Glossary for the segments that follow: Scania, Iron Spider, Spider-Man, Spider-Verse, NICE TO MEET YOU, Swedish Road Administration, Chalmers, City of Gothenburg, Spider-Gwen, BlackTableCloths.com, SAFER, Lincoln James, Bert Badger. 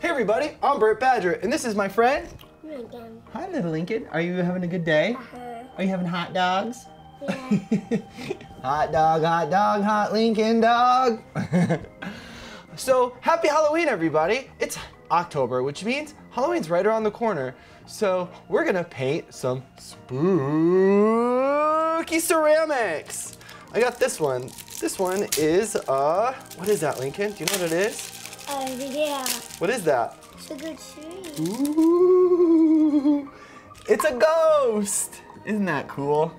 Hey everybody, I'm Bert Badger, and this is my friend Lincoln. Hi little Lincoln, are you having a good day? Are you having hot dogs? Yeah. Hot dog, hot Lincoln dog. So happy Halloween everybody. It's October, which means Halloween's right around the corner. So we're gonna paint some spooky ceramics. I got this one. This one is, what is that, Lincoln? Do you know what it is? Yeah. What is that? It's a good tree. Ooh, it's a ghost. Isn't that cool?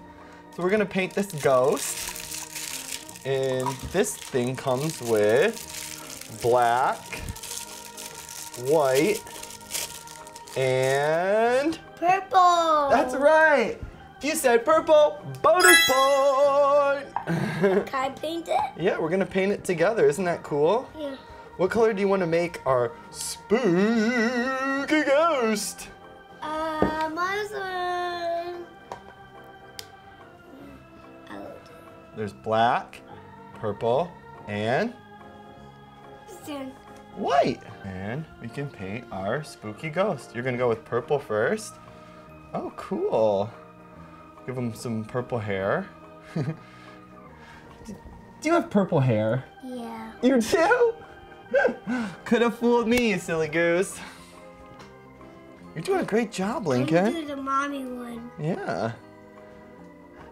So we're gonna paint this ghost. And this thing comes with black, white, and purple. That's right. If you said purple, bonus point. Can I paint it? Yeah, we're gonna paint it together. Isn't that cool? Yeah. What color do you want to make our spooky ghost? Mine's there's black, purple, and white. And we can paint our spooky ghost. You're gonna go with purple first. Oh, cool. Give him some purple hair. Do you have purple hair? Yeah. You do? Could have fooled me, you silly goose. You're doing a great job, Lincoln. I'm gonna do the mommy one. Yeah.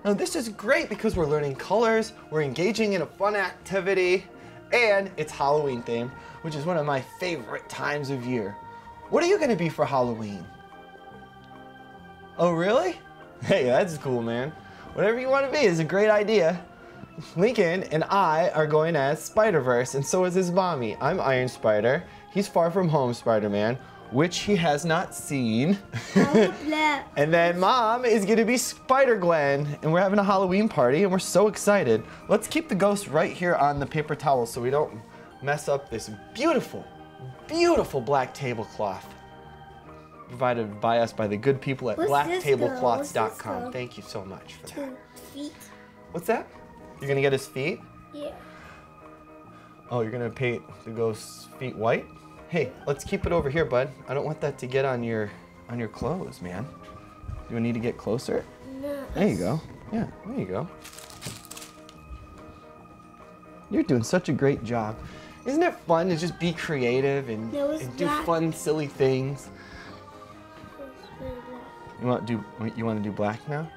Now this is great because we're learning colors, we're engaging in a fun activity, and it's Halloween themed, which is one of my favorite times of year. What are you gonna be for Halloween? Oh, really? Hey, that's cool, man. Whatever you want to be is a great idea. Lincoln and I are going as Spider-Verse, and so is his mommy. I'm Iron Spider. He's Far From Home Spider-Man, which he has not seen. And then Mom is going to be Spider-Gwen, and we're having a Halloween party, and we're so excited. Let's keep the ghost right here on the paper towel so we don't mess up this beautiful, beautiful black tablecloth provided by us by the good people at BlackTableCloths.com. Thank you so much for that. What's that? You're gonna get his feet? Yeah. Oh, you're gonna paint the ghost's feet white? Hey, let's keep it over here, bud. I don't want that to get on your clothes, man. Do I need to get closer? No. There you go. Yeah, there you go. You're doing such a great job. Isn't it fun to just be creative and do fun, silly things? You want to do black now?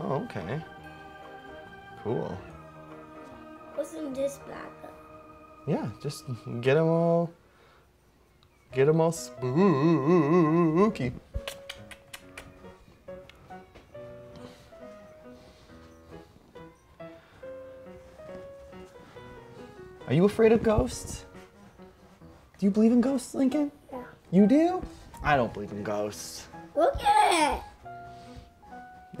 Oh, okay. Cool. Wasn't this black though? Yeah, just get them all spooky. Are you afraid of ghosts? Do you believe in ghosts, Lincoln? Yeah. You do? I don't believe in ghosts. Look at it.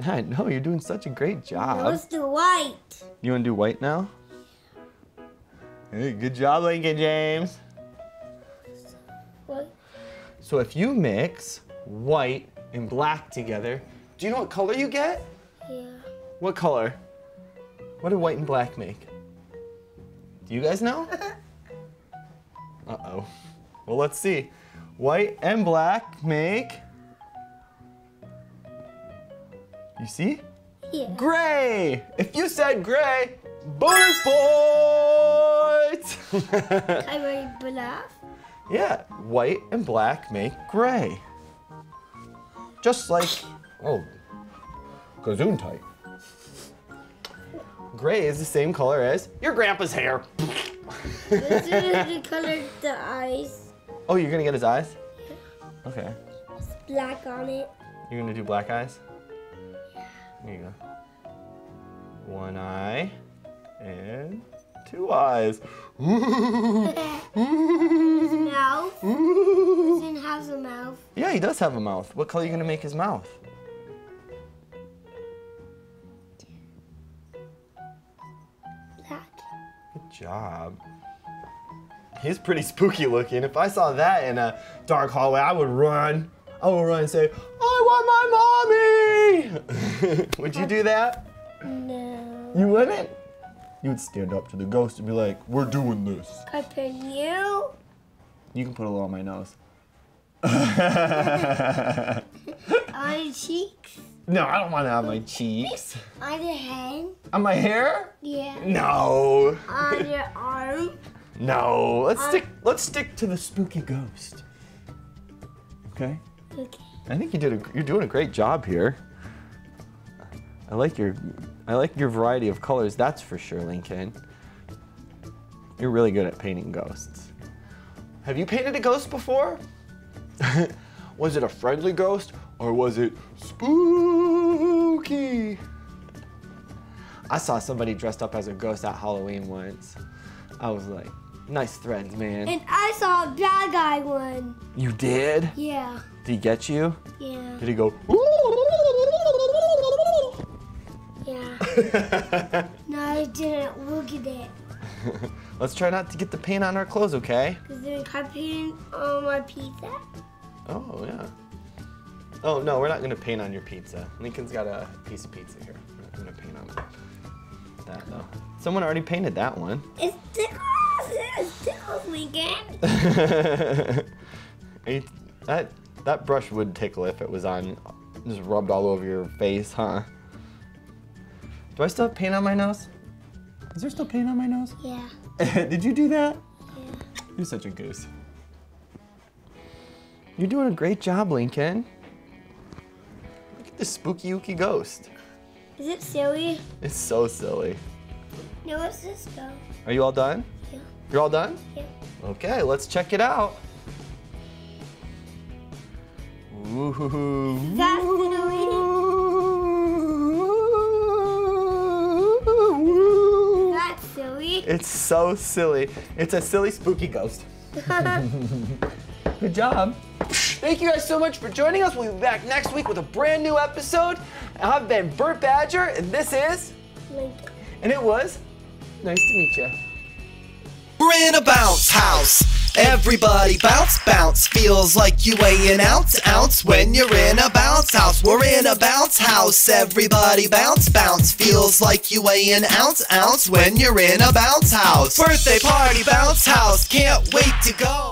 I know, you're doing such a great job. Now let's do white. You want to do white now? Hey, good job, Lincoln James. What? So if you mix white and black together, do you know what color you get? Yeah. What color? What do white and black make? Do you guys know? Uh-oh. Well, let's see. White and black make... You see? Yeah. Gray! If you said gray, bonus points! I already black. Yeah, white and black make gray. Just like, oh, gazoon type. Gray is the same color as your grandpa's hair. Let's do the color of the eyes. Oh, you're gonna get his eyes? Yeah. Okay. It's black on it. You're gonna do black eyes? There you go. One eye and two eyes. His mouth. He doesn't have a mouth. Yeah, he does have a mouth. What color are you gonna make his mouth? Black. Good job. He's pretty spooky looking. If I saw that in a dark hallway, I would run. I would run and say, I want my mommy! Would you do that? No. You wouldn't? You would stand up to the ghost and be like, we're doing this. Can you? You can put a little on my nose. On your cheeks? No, I don't want it on my cheeks. On your head? On my hair? Yeah. No. On your arm? No. Let's stick to the spooky ghost. Okay. Okay. I think you did you're doing a great job here. I like your variety of colors, that's for sure, Lincoln. You're really good at painting ghosts. Have you painted a ghost before? Was it a friendly ghost or was it spooky? I saw somebody dressed up as a ghost at Halloween once. I was like, nice threads, man. And I saw a bad guy one. You did? Yeah. Did he get you? Yeah. Did he go, yeah. No, I didn't. Look at it. Let's try not to get the paint on our clothes, okay? Is there paint on my pizza? Oh, yeah. Oh, no, we're not going to paint on your pizza. Lincoln's got a piece of pizza here. We're not going to paint on that, though. Someone already painted that one. It tickles! It tickles, Lincoln! That brush would tickle if it was on, just rubbed all over your face, huh? Do I still have paint on my nose? Is there still paint on my nose? Yeah. Did you do that? Yeah. You're such a goose. You're doing a great job, Lincoln. Look at this spooky-ooky ghost. Is it silly? It's so silly. No, it's just ghost. Are you all done? Yeah. You're all done? Yeah. Okay, let's check it out. Ooh. It's so silly. It's a silly, spooky ghost. Good job. Thank you guys so much for joining us. We'll be back next week with a brand new episode. I've been Bert Badger, and this is... Lincoln. And it was nice to meet you. We're in a bounce house. Everybody bounce, bounce. Feels like you weigh an ounce, ounce. When you're in a bounce house, we're in a bounce house. Everybody bounce, bounce. Feels like you weigh an ounce, ounce. When you're in a bounce house. Birthday party, bounce house. Can't wait to go.